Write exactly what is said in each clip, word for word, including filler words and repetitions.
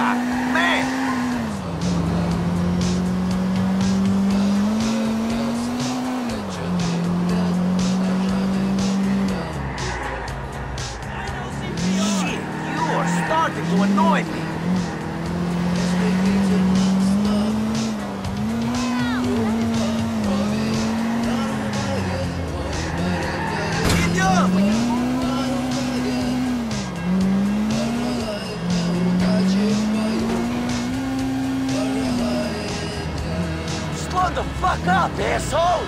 God, man! You annoy me. Slow the fuck up, asshole!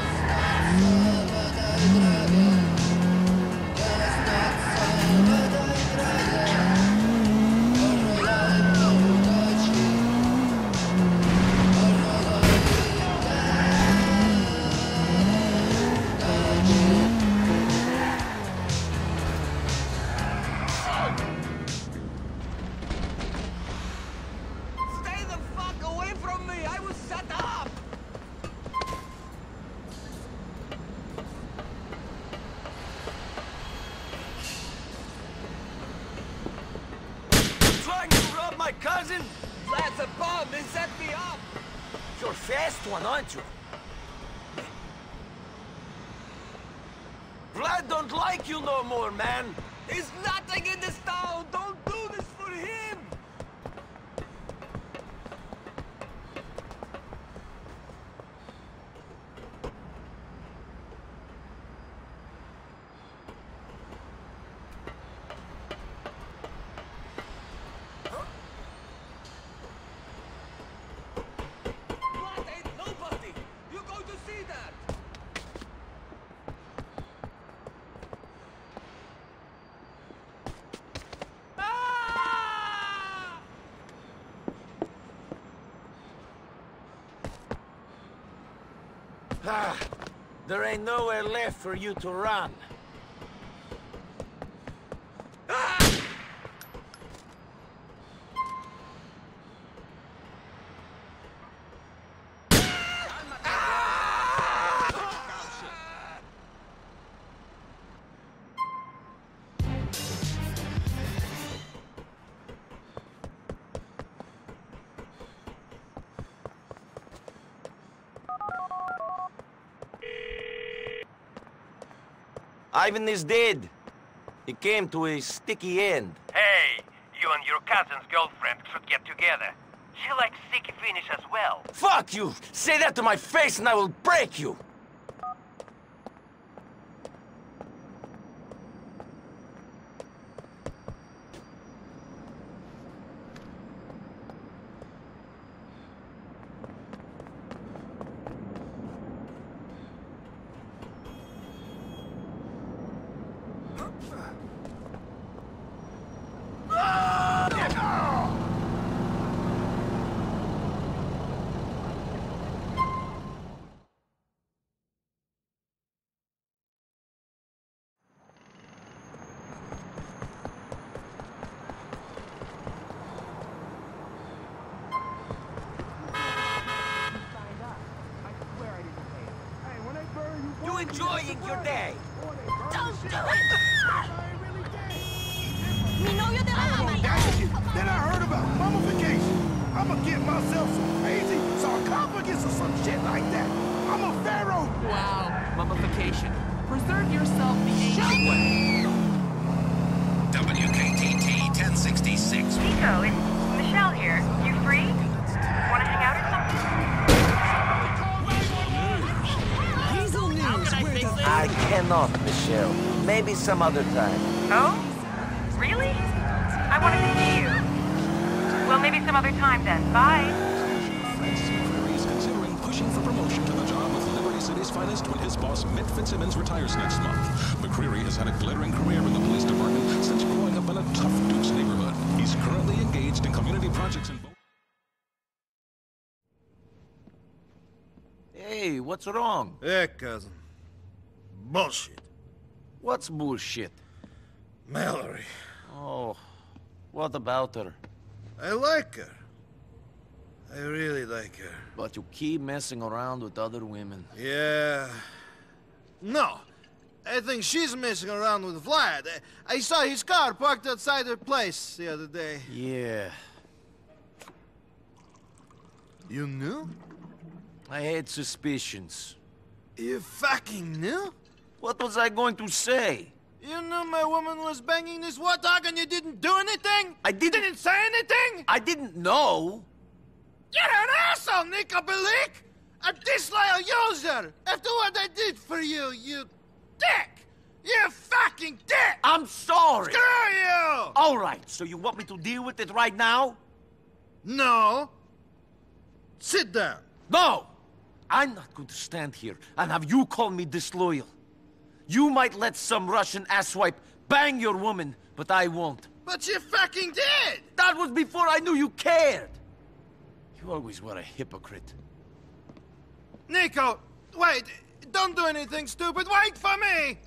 Vlad don't like you no more, man! There's nothing in this town! Don't do this for him! Ah, there ain't nowhere left for you to run. Ah! Ah! Ivan is dead. He came to a sticky end. Hey, you and your cousin's girlfriend should get together. She likes sticky finish as well. Fuck you! Say that to my face and I will break you! Enjoying your day. Don't do it! Me know you're the one. Then I heard about mummification. I'ma get myself some crazy sarcophagus or some shit like that. I'm a pharaoh. Wow, mummification. Preserve yourself the ancient way. W K T T ten sixty-six. Niko, it's Michelle here. You free? Want to hang out or something? I cannot, Michelle. Maybe some other time. Oh? Really? I wanted to see you. Well, maybe some other time then. Bye. Francis McCreary is considering pushing for promotion to the job of Liberty City's finest when his boss, Mitch Fitzsimmons, retires next month. McCreary has had a glittering career in the police department since growing up in a tough Duke's neighborhood. He's currently engaged in community projects in both. Hey, what's wrong? Hey, cousin. Bullshit. What's bullshit? Mallory. Oh, what about her? I like her. I really like her. But you keep messing around with other women. Yeah. No. I think she's messing around with Vlad. I, I saw his car parked outside her place the other day. Yeah. You knew? I had suspicions. You fucking knew? What was I going to say? You knew my woman was banging this war dog and you didn't do anything? I didn't... didn't say anything? I didn't know. You're an asshole, Niko Belik! A disloyal user! After what I did for you, you dick! You fucking dick! I'm sorry! Screw you! All right, so you want me to deal with it right now? No. Sit down. No! I'm not going to stand here and have you call me disloyal. You might let some Russian asswipe bang your woman, but I won't. But you fucking did! That was before I knew you cared! You always were a hypocrite. Niko, wait! Don't do anything stupid! Wait for me!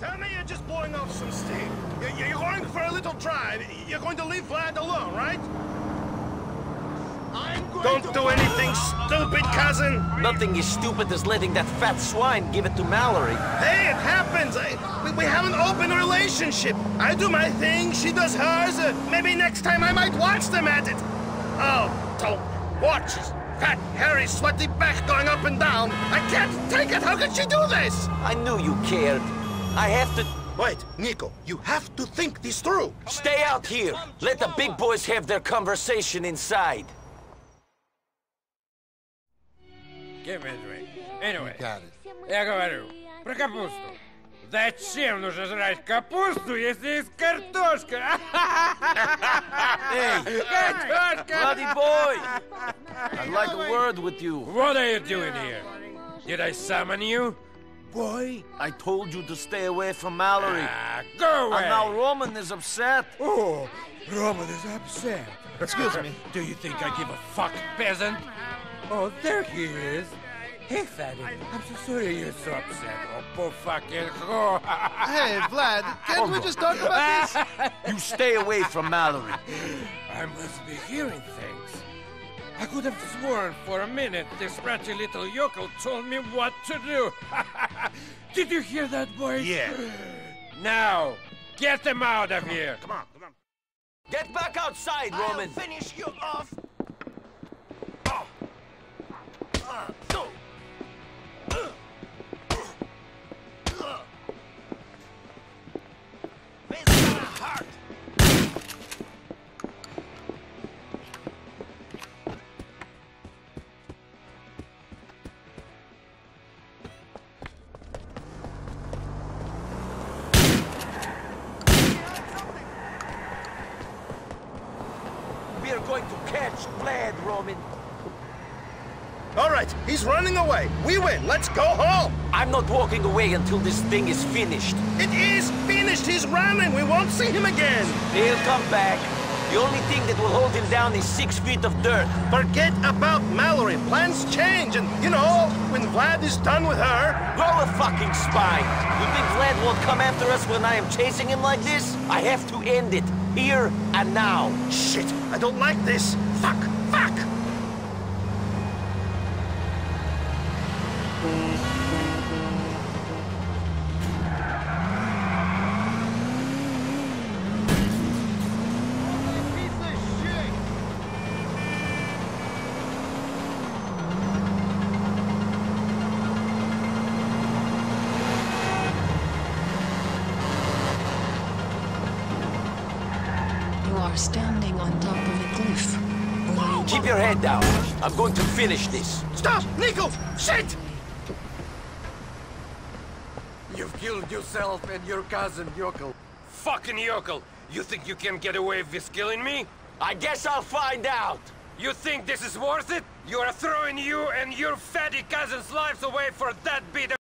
Tell me you're just blowing off some steam. You're going for a little drive. You're going to leave Vlad alone, right? I'm going Don't to do anything stupid, cousin! Nothing as stupid as letting that fat swine give it to Mallory. Hey, it happens! I, we, we have an open relationship. I do my thing, she does hers. Uh, maybe next time I might watch them at it. Oh, don't watch his fat, hairy, sweaty back going up and down. I can't take it! How could she do this? I knew you cared. I have to... Wait, Niko, you have to think this through. Stay out here. Let the big boys have their conversation inside. Give me a drink. Anyway, я говорю про капусту. Зачем нужно жрать капусту, если есть картошка? Hey, bloody boy! I'd like a word with you. What are you doing here? Did I summon you? Boy, I told you to stay away from Mallory. Ah, go away! And now Roman is upset. Oh, Roman is upset. Excuse me. Do you think I give a fuck, peasant? Oh, there he is. Hey, fatty, I'm so sorry you're so upset. Oh, poor fucking whore. Hey, Vlad, can't oh, we just talk about this? You stay away from Mallory. I must be hearing things. I could have sworn for a minute this ratty little yokel told me what to do. Did you hear that voice? Yeah. Now, get them out of come here. On, come on, come on. Get back outside, Roman. I'll finish you off. Oh. Uh, so. uh. Uh. Face my heart. He's running away. We win. Let's go home. I'm not walking away until this thing is finished. It is finished. He's running. We won't see him again. He'll come back. The only thing that will hold him down is six feet of dirt. Forget about Mallory. Plans change. And, you know, when Vlad is done with her... Grow a fucking spine. You think Vlad won't come after us when I am chasing him like this? I have to end it. Here and now. Shit. I don't like this. Fuck. Fuck. Standing on top of a cliff. Keep your head down. I'm going to finish this. Stop! Niko! Shit! You've killed yourself and your cousin, yokel. Fucking yokel! You think you can get away with killing me? I guess I'll find out! You think this is worth it? You're throwing you and your fatty cousin's lives away for that bit of...